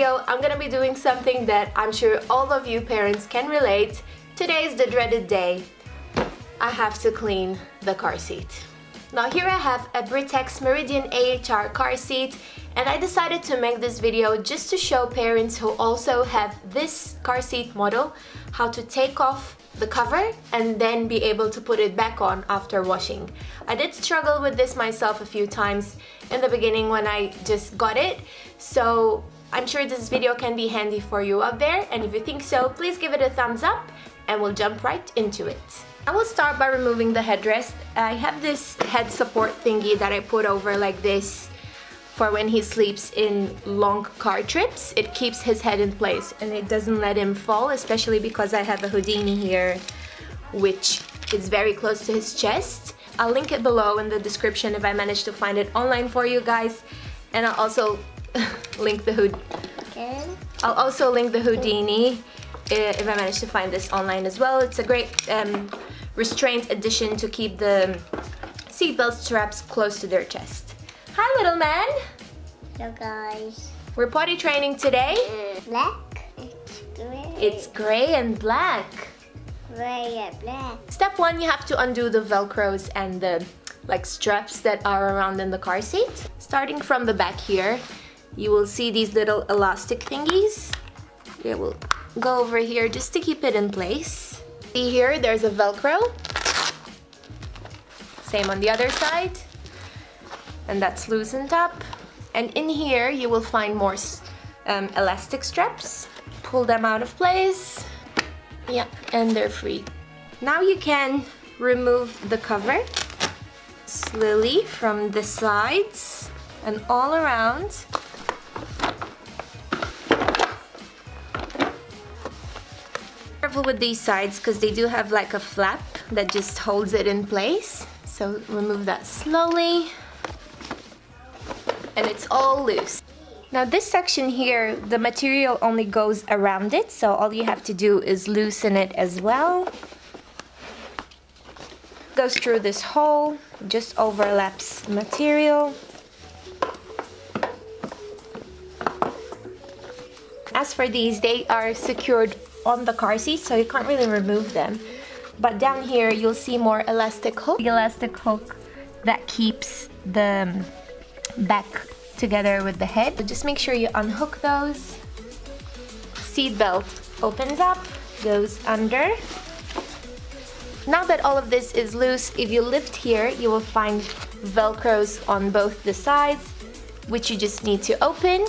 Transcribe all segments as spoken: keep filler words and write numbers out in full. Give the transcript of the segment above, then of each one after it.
video, I'm gonna be doing something that I'm sure all of you parents can relate. Today is the dreaded day. I have to clean the car seat. Now here I have a Britax Meridian A H R car seat, and I decided to make this video just to show parents who also have this car seat model how to take off the cover and then be able to put it back on after washing. I did struggle with this myself a few times in the beginning when I just got it, so I'm sure this video can be handy for you out there, and if you think so, please give it a thumbs up and we'll jump right into it. I will start by removing the headrest. I have this head support thingy that I put over like this for when he sleeps in long car trips. It keeps his head in place and it doesn't let him fall, especially because I have a Houdini here which is very close to his chest. I'll link it below in the description if I manage to find it online for you guys, and I'll also link the Hood. Okay. I'll also link the Houdini if I manage to find this online as well. It's a great um, restraint addition to keep the seatbelt straps close to their chest. Hi, little man. Hello, guys. We're potty training today. Mm. Black. It's gray. It's gray and black. Gray and black. Step one, you have to undo the Velcros and the like straps that are around in the car seat. Starting from the back here, you will see these little elastic thingies. They will go over here just to keep it in place. See here, there's a Velcro. Same on the other side. And that's loosened up, and in here you will find more um, elastic straps. Pull them out of place, yeah, and they're free. Now you can remove the cover slowly from the sides and all around. Careful with these sides because they do have like a flap that just holds it in place, so remove that slowly. And it's all loose. Now this section here, the material only goes around it, so all you have to do is loosen it as well. Goes through this hole, just overlaps material. As for these, they are secured on the car seat, so you can't really remove them. But down here, you'll see more elastic hook. The elastic hook that keeps the back together with the head. So just make sure you unhook those. Seat belt opens up, goes under. Now that all of this is loose, if you lift here, you will find Velcros on both the sides, which you just need to open.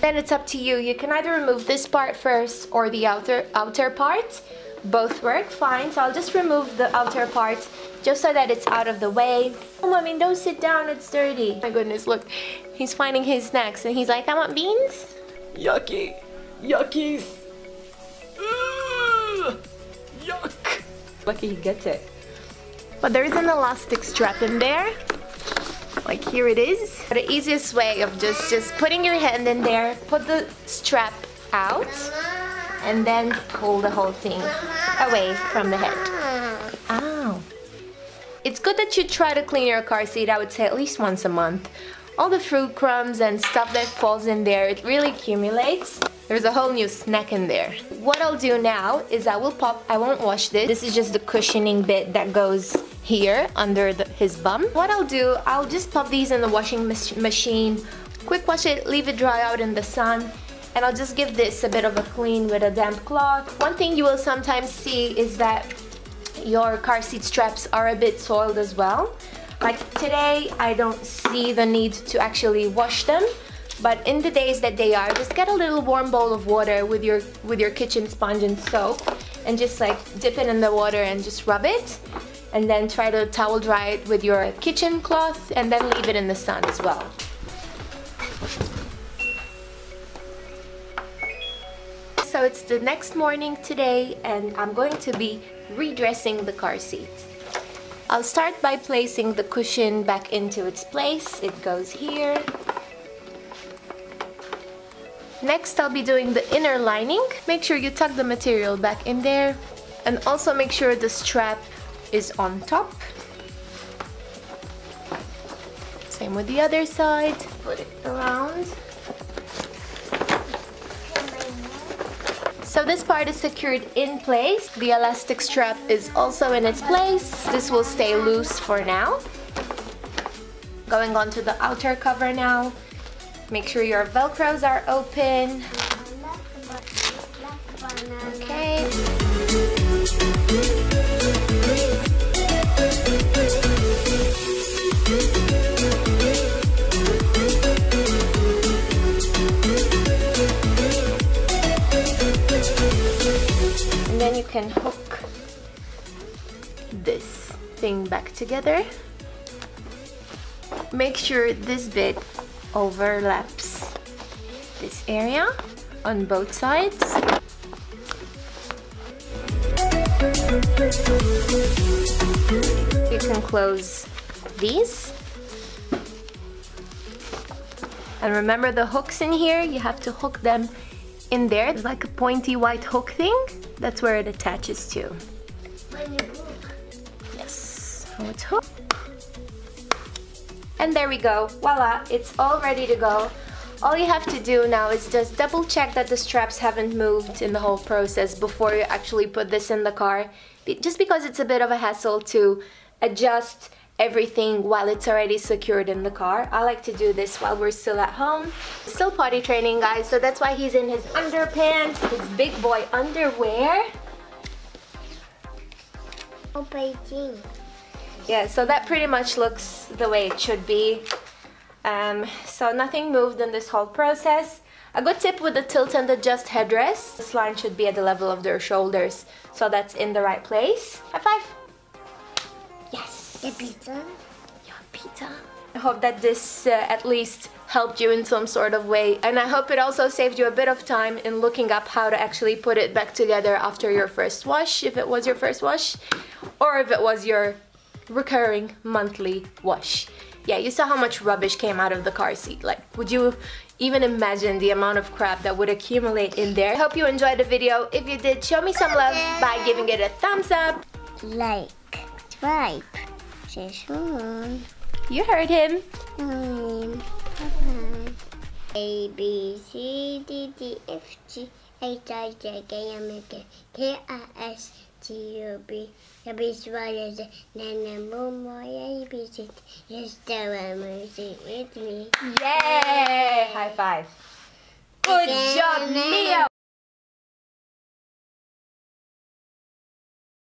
Then it's up to you. You can either remove this part first or the outer, outer part. Both work fine, so I'll just remove the outer part just so that it's out of the way. Oh, I mean, don't sit down, it's dirty. My goodness, look, he's finding his snacks and he's like, I want beans? Yucky, yuckies. Ugh. Yuck. Lucky he gets it. But there is an elastic strap in there. Like, here it is. The easiest way of just, just putting your hand in there, put the strap out, and then pull the whole thing away from the head. Ow. It's good that you try to clean your car seat, I would say at least once a month. All the fruit crumbs and stuff that falls in there, it really accumulates. There's a whole new snack in there. What I'll do now is I will pop, I won't wash this. This is just the cushioning bit that goes here under the, his bum. What I'll do, I'll just pop these in the washing machine, quick wash it, leave it dry out in the sun. And I'll just give this a bit of a clean with a damp cloth. One thing you will sometimes see is that your car seat straps are a bit soiled as well. Like today, I don't see the need to actually wash them, but in the days that they are, just get a little warm bowl of water with your, with your kitchen sponge and soap, and just like dip it in the water and just rub it, and then try to towel dry it with your kitchen cloth, and then leave it in the sun as well. So it's the next morning today, and I'm going to be redressing the car seat. I'll start by placing the cushion back into its place. It goes here. Next, I'll be doing the inner lining. Make sure you tuck the material back in there, and also make sure the strap is on top. Same with the other side. Put it around. So this part is secured in place. The elastic strap is also in its place. This will stay loose for now. Going on to the outer cover now. Make sure your Velcros are open. Okay. And then you can hook this thing back together. Make sure this bit overlaps this area on both sides. You can close these. And remember the hooks in here, you have to hook them in there. It's like a pointy white hook thing. That's where it attaches to. When you hook. Yes, how it's hooked. And there we go, voila, it's all ready to go. All you have to do now is just double check that the straps haven't moved in the whole process before you actually put this in the car. Just because it's a bit of a hassle to adjust everything while it's already secured in the car. I like to do this while we're still at home. Still potty training, guys, so that's why he's in his underpants, his big boy underwear. Oh, baby. Yeah, so that pretty much looks the way it should be. Um, so nothing moved in this whole process. A good tip with the tilt and adjust headrest, this line should be at the level of their shoulders, so that's in the right place. High five! Yes! Your pizza. Your pizza. I hope that this uh, at least helped you in some sort of way, and I hope it also saved you a bit of time in looking up how to actually put it back together after your first wash, if it was your first wash, or if it was your recurring monthly wash. Yeah, you saw how much rubbish came out of the car seat. Like, would you even imagine the amount of crap that would accumulate in there? I hope you enjoyed the video. If you did, show me some love by giving it a thumbs up. Like, subscribe. You heard him. A, B, C, D, D, F, G, H, I, J, K, M, K, K, R, S, T U B, A B C, Nana, Momo, A B C, yes, it's me. Yay! High five. Good job, Mio!